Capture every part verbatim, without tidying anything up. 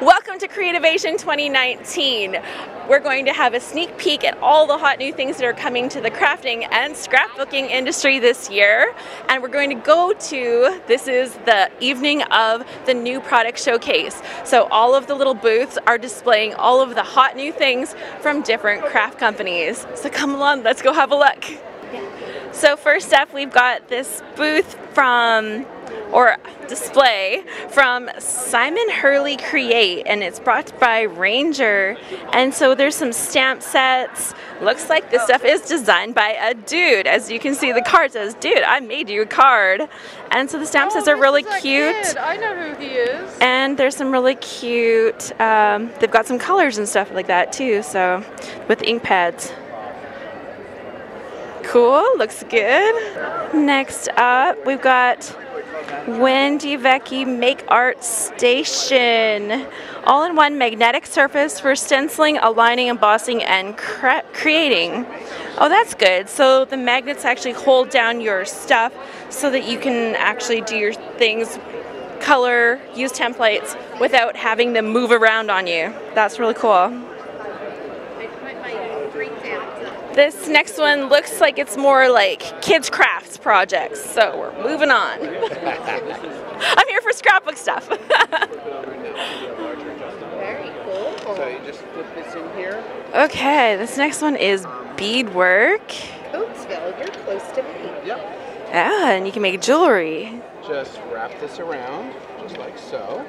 Welcome to Creativation twenty nineteen. We're going to have a sneak peek at all the hot new things that are coming to the crafting and scrapbooking industry this year. And we're going to go to, this is the evening of the new product showcase. So all of the little booths are displaying all of the hot new things from different craft companies. So come along, let's go have a look. So first up, we've got this booth from, or display, from Simon Hurley Create, and it's brought by Ranger. And so there's some stamp sets. Looks like this stuff is designed by a dude. As you can see, the card says, dude, I made you a card. And so the stamp oh, sets are really cute. I know who he is. And there's some really cute, um, they've got some colors and stuff like that too, so, with ink pads. Cool, looks good. Next up, we've got Wendy Vecchi Make Art Station. All-in-one magnetic surface for stenciling, aligning, embossing, and cre creating. Oh, that's good. So the magnets actually hold down your stuff so that you can actually do your things, color, use templates, without having them move around on you. That's really cool. This next one looks like it's more like kids' crafts projects, so we're moving on. I'm here for scrapbook stuff. Very cool. So you just flip this in here. Okay, this next one is beadwork. Coatesville, you're close to me. Yep. Ah, and you can make jewelry. Just wrap this around, just like so.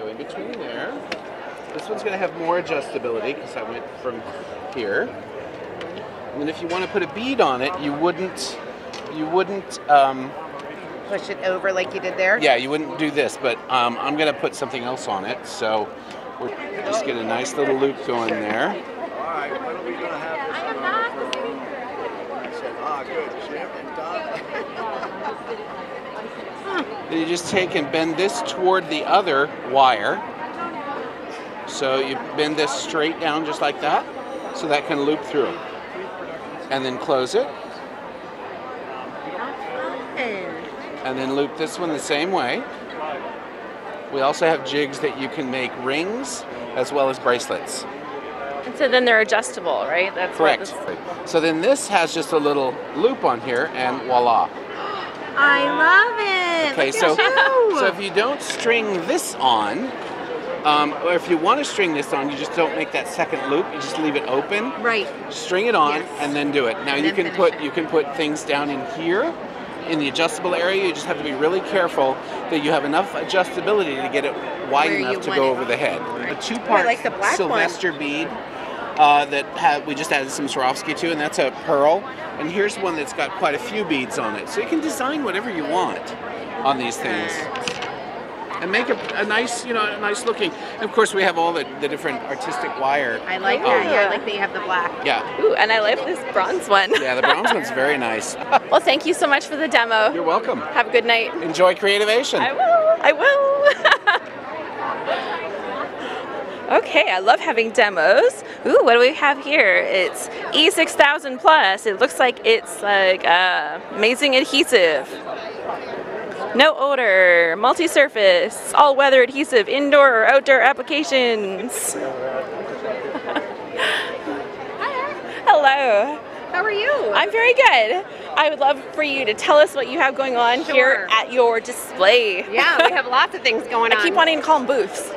Go in between there. This one's going to have more adjustability because I went from here. And if you want to put a bead on it, you wouldn't, you wouldn't um, push it over like you did there. Yeah, you wouldn't do this, but um, I'm going to put something else on it. So we'll just get a nice little loop going there. All right, when are we going to have this? I am not the speaker. Ah, good. Then you just take and bend this toward the other wire. So you bend this straight down just like that, so that can loop through. And then close it. And then loop this one the same way. We also have jigs that you can make rings as well as bracelets. And so then they're adjustable, right? That's correct. So then this has just a little loop on here and voila. I love it. Okay, so, so if you don't string this on, Um, or if you want to string this on, you just don't make that second loop. You just leave it open. Right. String it on, yes. And then do it. Now and you can put it. you can put things down in here, in the adjustable area. You just have to be really careful that you have enough adjustability to get it wide Where enough to go over it. the head. Right. A two-part like Sylvester one. bead uh, that have, we just added some Swarovski to, and that's a pearl. And here's one that's got quite a few beads on it, so you can design whatever you want on these things. And make a, a nice, you know, a nice looking. And of course, we have all the, the different artistic wire. I like um, that. Yeah, I like that you have the black. Yeah. Ooh, and I like this bronze one. Yeah, the bronze one's very nice. Well, thank you so much for the demo. You're welcome. Have a good night. Enjoy Creativation. I will. I will. Okay, I love having demos. Ooh, what do we have here? It's E six thousand Plus. It looks like it's like uh, amazing adhesive. No odor, multi-surface, all-weather adhesive, indoor or outdoor applications. Hello. How are you? I'm very good. I would love for you to tell us what you have going on sure. here at your display. Yeah, we have lots of things going on. I keep wanting to call them booths.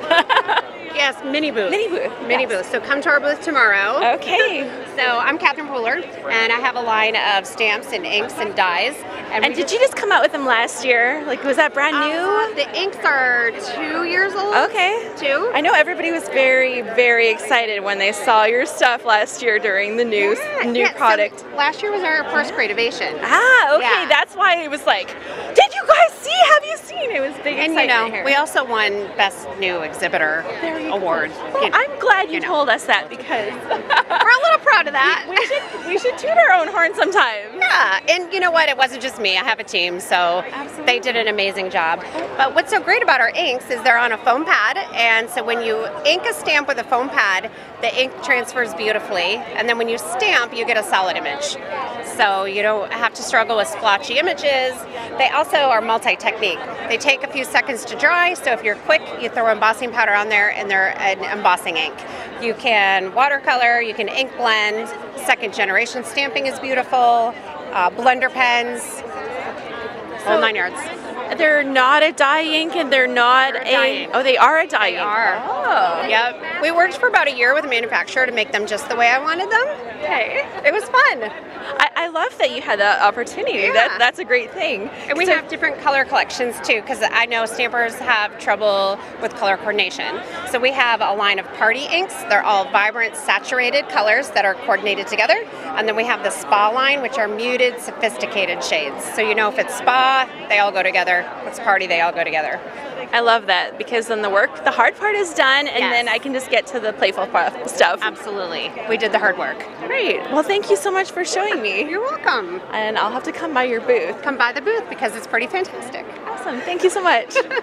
Yes, mini booth. Mini booth. Mini yes. booth. So come to our booth tomorrow. Okay. So I'm Catherine Pooler, and I have a line of stamps and inks and dyes. And, and did you just come out with them last year? Like, was that brand new? Uh, the inks are two years old. Okay. Two. I know everybody was very, very excited when they saw your stuff last year during the new, yeah, new yeah. product. So last year was our first Creativation. Ah, okay. Yeah. That's why it was like, did you guys see? Have you seen? It was big and excitement you know, here. We also won Best New Exhibitor. There award. Well, I'm glad you told us that because we're a little proud of that. We, we should we should toot our own horn sometime. Yeah, and you know what? It wasn't just me. I have a team, so Absolutely. They did an amazing job. But what's so great about our inks is they're on a foam pad, and so when you ink a stamp with a foam pad, the ink transfers beautifully, and then when you stamp, you get a solid image. so you don't have to struggle with splotchy images. They also are multi-technique. They take a few seconds to dry, so if you're quick, you throw embossing powder on there and they're an embossing ink. You can watercolor, you can ink blend, second generation stamping is beautiful, uh, blender pens, all nine yards. They're not a dye ink and they're not they're a, a oh they are a dye they ink. Are. Oh. Yep. We worked for about a year with a manufacturer to make them just the way I wanted them. Okay. It was fun. I, I love that you had that opportunity. Yeah. That that's a great thing. And we so, have different color collections too, because I know stampers have trouble with color coordination. So we have a line of party inks. They're all vibrant, saturated colors that are coordinated together. And then we have the spa line, which are muted, sophisticated shades. So you know if it's spa, they all go together. Let's party, they all go together. I love that, because then the work, the hard part is done, and yes. then I can just get to the playful stuff. Absolutely. We did the hard work. Great. Well, thank you so much for showing me. You're welcome. And I'll have to come by your booth. Come by the booth, because it's pretty fantastic. Awesome. Thank you so much. Thank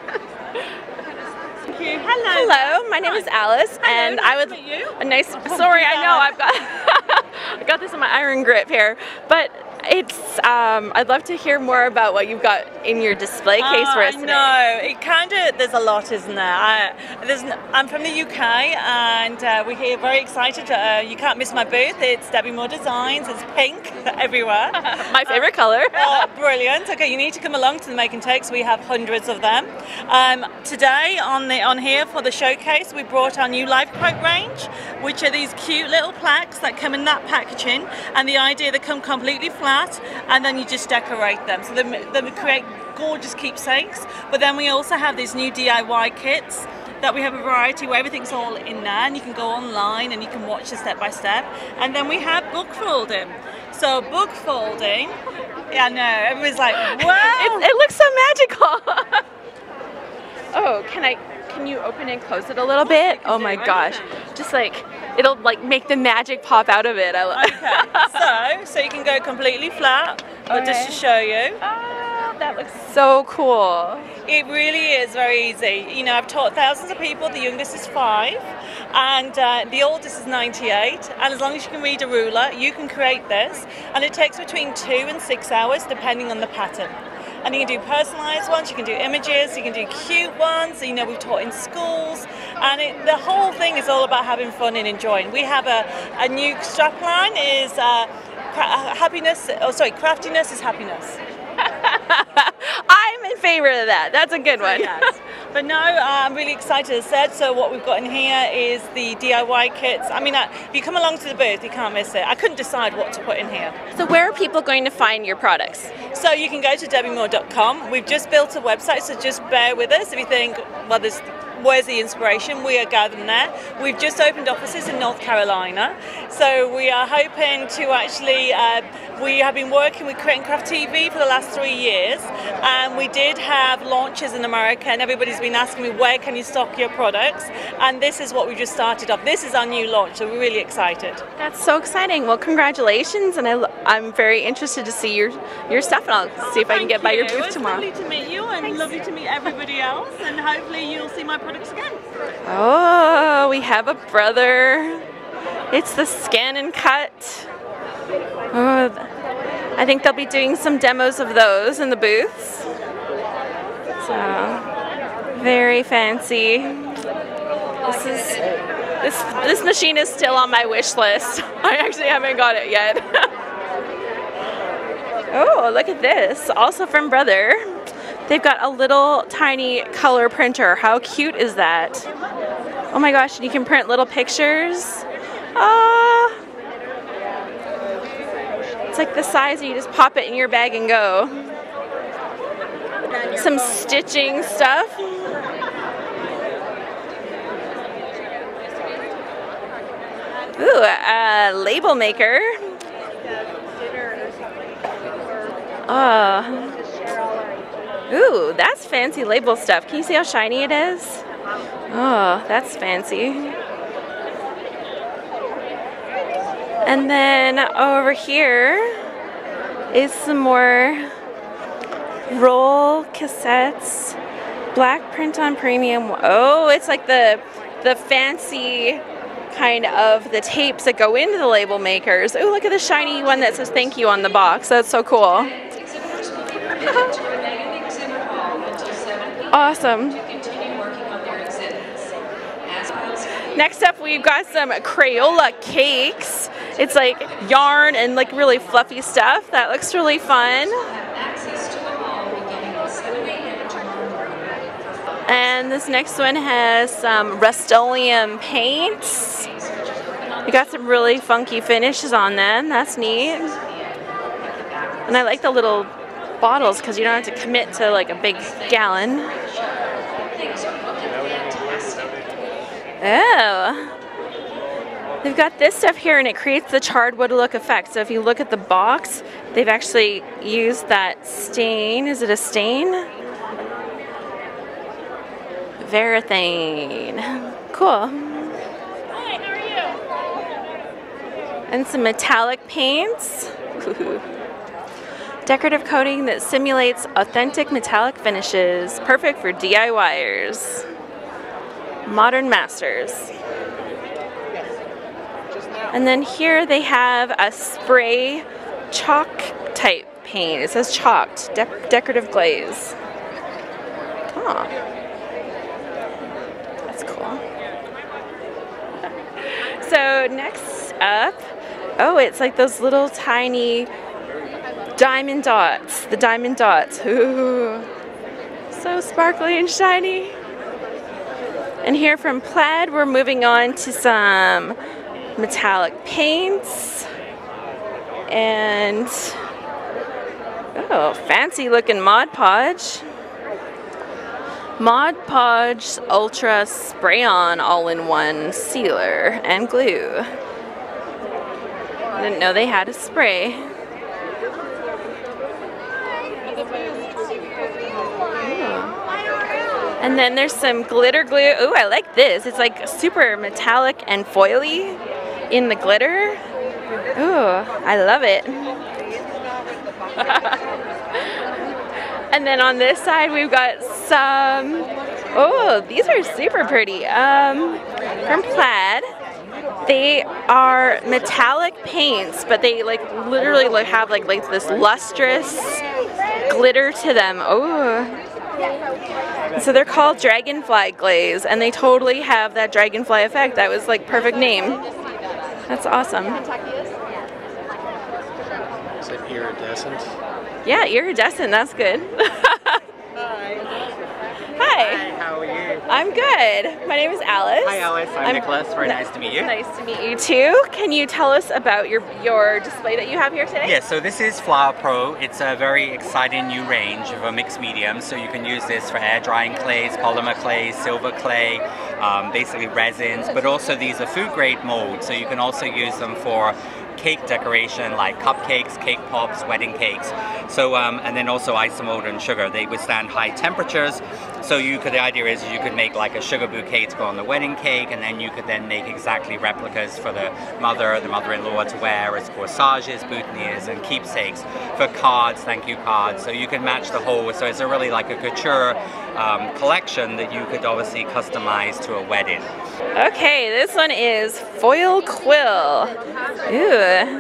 you. Hello. Hello. My name Hi. Is Alice. Hello. And nice I would... To you. A nice... Oh, sorry, I know. I've got... I got this in my iron grip here. But... It's, um, I'd love to hear more about what you've got in your display case oh, for us today. No, it kind of, there's a lot, isn't there? I, there's, I'm from the U K and uh, we're here very excited. Uh, you can't miss my booth. It's Debbie Moore Designs. It's pink everywhere. My favorite um, color. Oh, brilliant. Okay, you need to come along to the Make and Takes. We have hundreds of them. Um, today on, the, on here for the showcase, we brought our new Live Quote range, which are these cute little plaques that come in that packaging. And the idea, they come completely flat. And then you just decorate them, so they, they create gorgeous keepsakes. But then we also have these new D I Y kits that we have a variety where everything's all in there, and you can go online and you can watch the step by step. And then we have book folding. So book folding, yeah, no, everybody's like, wow, it, it looks so magical. Oh, can I? Can you open and close it a little bit? Oh my gosh, just like it'll like make the magic pop out of it. I love. Okay. so so you can go completely flat, but okay. just to show you. Oh, that looks so cool. It really is very easy. You know, I've taught thousands of people. The youngest is five, and uh, the oldest is ninety-eight. And as long as you can read a ruler, you can create this. And it takes between two and six hours, depending on the pattern. And you can do personalized ones, you can do images, you can do cute ones, you know, we've taught in schools. And it, the whole thing is all about having fun and enjoying. We have a, a new strapline is uh, happiness, oh sorry, craftiness is happiness. I'm in favor of that. That's a good one. Yes. But no, I'm really excited, as I said. So what we've got in here is the D I Y kits. I mean, if you come along to the booth, you can't miss it. I couldn't decide what to put in here. So where are people going to find your products? So you can go to debbie moore dot com. We've just built a website, so just bear with us if you think, well, there's... Where's the inspiration? We are gathering there. We've just opened offices in North Carolina, so we are hoping to actually, uh, we have been working with Creative Craft T V for the last three years, and we did have launches in America, and everybody's been asking me, where can you stock your products? And this is what we just started off. This is our new launch, so we're really excited. That's so exciting. Well, congratulations, and I, I'm very interested to see your, your stuff, and I'll see oh, if I can get you. by your booth tomorrow. It's lovely to meet you, and Thanks. lovely to meet everybody else, and hopefully you'll see my products again. Oh, we have a brother. It's the scan and cut. Oh, I think they'll be doing some demos of those in the booths. So, very fancy. This is this this machine is still on my wish list. I actually haven't got it yet. Oh, look at this. Also from Brother. They've got a little tiny color printer. How cute is that? Oh my gosh, and you can print little pictures. Ah, it's like the size and you just pop it in your bag and go. Some stitching stuff. Ooh, a label maker. Oh. Ooh, that's fancy label stuff. Can you see how shiny it is? Oh, that's fancy. And then over here is some more roll cassettes, black print on premium. Oh, it's like the the fancy kind of the tapes that go into the label makers. Oh, look at the shiny one that says thank you on the box. That's so cool. Awesome. Next up, we've got some Crayola cakes. It's like yarn and like really fluffy stuff. That looks really fun. And this next one has some Rust-Oleum paints. We got some really funky finishes on them. That's neat. And I like the little bottles because you don't have to commit to like a big gallon. Oh, they've got this stuff here and it creates the charred wood look effect. So if you look at the box, they've actually used that stain. Is it a stain? Varathane. Cool. Hi, how are you? And some metallic paints. Decorative coating that simulates authentic metallic finishes. Perfect for D I Y ers. Modern Masters. And then here they have a spray chalk type paint. It says chalked, de decorative glaze. Huh. That's cool. So next up, oh, it's like those little tiny diamond dots, the diamond dots. Ooh, so sparkly and shiny. And here from Plaid, we're moving on to some metallic paints and, oh, fancy looking Mod Podge. Mod Podge Ultra Spray-On All-in-One Sealer and Glue. I didn't know they had a spray. And then there's some glitter glue. Oh, I like this. It's like super metallic and foily in the glitter. Oh, I love it. And then on this side, we've got some, oh, these are super pretty. Um, from Plaid, they are metallic paints, but they like literally have like, like this lustrous glitter to them. Oh. So they're called Dragonfly Glaze, and they totally have that dragonfly effect. That was like perfect name. That's awesome. Is it iridescent? Yeah, iridescent. That's good. Hi. Hi, how are you? I'm good. My name is Alice. Hi, Alice. I'm, I'm Nicholas. Very nice to meet you. Nice to meet you too. Can you tell us about your your display that you have here today? Yeah, so this is Flower Pro. It's a very exciting new range of a mixed medium. So you can use this for air drying clays, polymer clays, silver clay, um, basically resins, but also these are food grade molds. So you can also use them for cake decoration like cupcakes, cake pops, wedding cakes. So um, and then also isomalt and sugar. They withstand high temperatures. So you could, the idea is you could make like a sugar bouquet to go on the wedding cake, and then you could then make exactly replicas for the mother, the mother-in-law to wear as corsages, boutonnieres, and keepsakes for cards, thank you cards. So you can match the whole. So it's a really like a couture um, collection that you could obviously customize to a wedding. Okay, this one is foil quill. Ooh.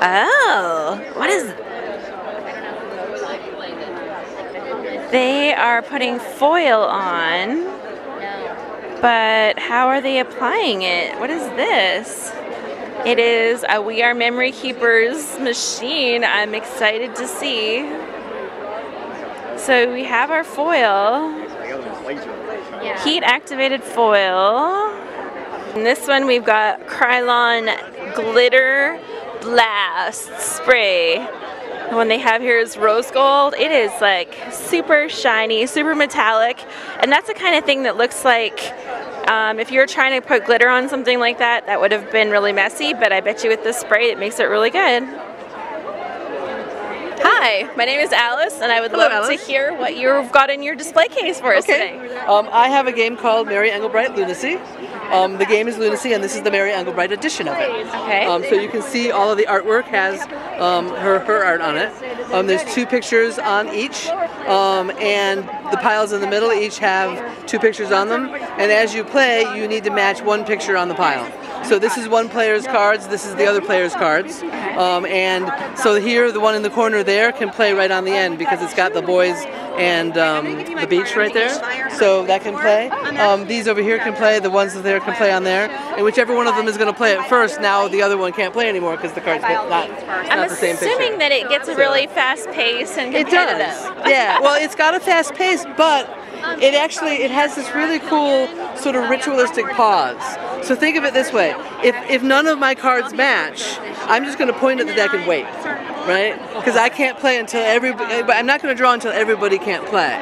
Oh, what is it? They are putting foil on, but how are they applying it? What is this? It is a We Are Memory Keepers machine. I'm excited to see. So we have our foil, heat activated foil. And this one we've got Krylon Glitter Blast Spray. The one they have here is rose gold. It is like super shiny, super metallic, and that's the kind of thing that looks like um, if you're trying to put glitter on something like that, that would have been really messy, but I bet you with this spray it makes it really good. Hi, my name is Alice, and I would Hello, love Alice. to hear what you've got in your display case for us okay. today. Um, I have a game called Mary Engelbreit Lunacy. Um, the game is Lunacy, and this is the Mary Engelbreit edition of it. Okay. Um, so you can see all of the artwork has um, her, her art on it. Um, there's two pictures on each, um, and the piles in the middle each have two pictures on them. And as you play, you need to match one picture on the pile. So this is one player's cards, this is the other player's cards. Um, and so here, the one in the corner there can play right on the end because it's got the boys and um, the beach right there. So that can play. Um, these over here can play, the ones there can play on there. And whichever one of them is going to play it first, now the other one can't play anymore because the card's not, not the same picture. I'm assuming that it gets a really fast pace and competitive. It does. Yeah, well, it's got a fast pace, but it actually, it has this really cool sort of ritualistic pause. So think of it this way, if, if none of my cards match, I'm just going to point at the deck and wait, right? Because I can't play until everybody, but I'm not going to draw until everybody can't play.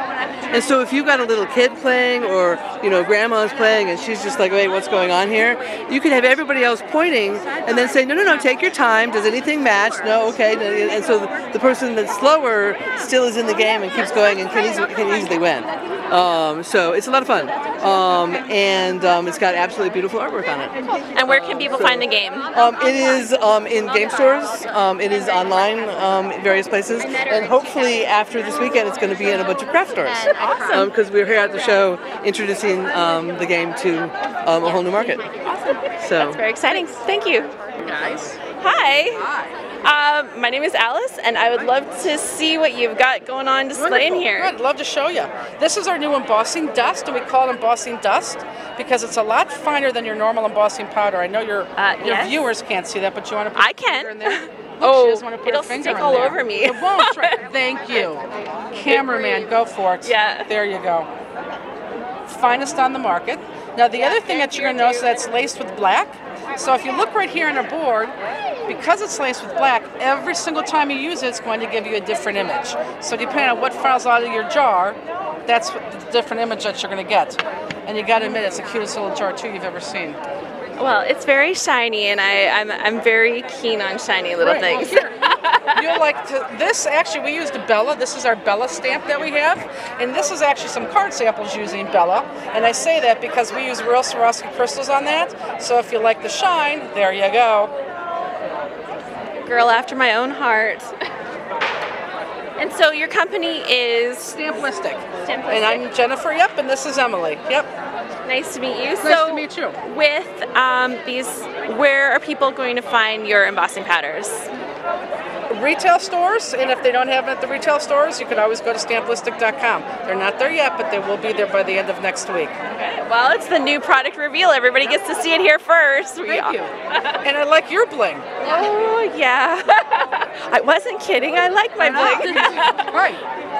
And so if you've got a little kid playing or, you know, grandma's playing and she's just like, wait, what's going on here? You could have everybody else pointing and then say, no, no, no, take your time. Does anything match? No, okay. And so the person that's slower still is in the game and keeps going and can easily, can easily win. Um, so it's a lot of fun. Um, and um, it's got absolutely beautiful artwork on it. And where can people um, so, find the game? Um, it is um, in game stores. Um, it is online um, in various places. And hopefully after this weekend, it's going to be in a bunch of craft stores. Awesome. Because um, we were here at the show introducing um, the game to um, a whole new market. Awesome. So. That's very exciting. Thank you. Nice. Hi. Hi. Um, my name is Alice, and I would love to see what you've got going on display in here. I'd love to show you. This is our new embossing dust, and we call it embossing dust because it's a lot finer than your normal embossing powder. I know your uh, your yes. viewers can't see that, but you want to put I can. Finger in there? Look, oh, she doesn't want to put it'll her finger stick in all there. over me. It won't. Thank you, cameraman. Go for it. Yeah. There you go. Finest on the market. Now the yeah, other thing that you're going to notice that's laced with black. So if you look right here on our board, because it's laced with black, every single time you use it, it's going to give you a different image. So depending on what falls out of your jar, that's the different image that you're going to get. And you got to admit, it's the cutest little jar too you've ever seen. Well, it's very shiny, and I, I'm, I'm very keen on shiny little right. things. Well, you'll like to, this, actually, we used a Bella. This is our Bella stamp that we have. And this is actually some card samples using Bella. And I say that because we use real Swarovski crystals on that. So if you like the shine, there you go. Girl after my own heart. And so your company is? Stamplistic. Stamplistic. And I'm Jennifer, yep, and this is Emily, yep. Nice to meet you. Nice so to meet you. With um, these, where are people going to find your embossing powders? Retail stores, and if they don't have it at the retail stores, you can always go to Stamplistic dot com. They're not there yet, but they will be there by the end of next week. Okay. Well, it's the new product reveal. Everybody gets to see it here first. Thank yeah. you. And I like your bling. Oh, yeah. I wasn't kidding. I like my bling. Right.